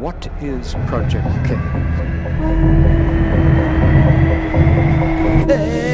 What is Project K? Hey.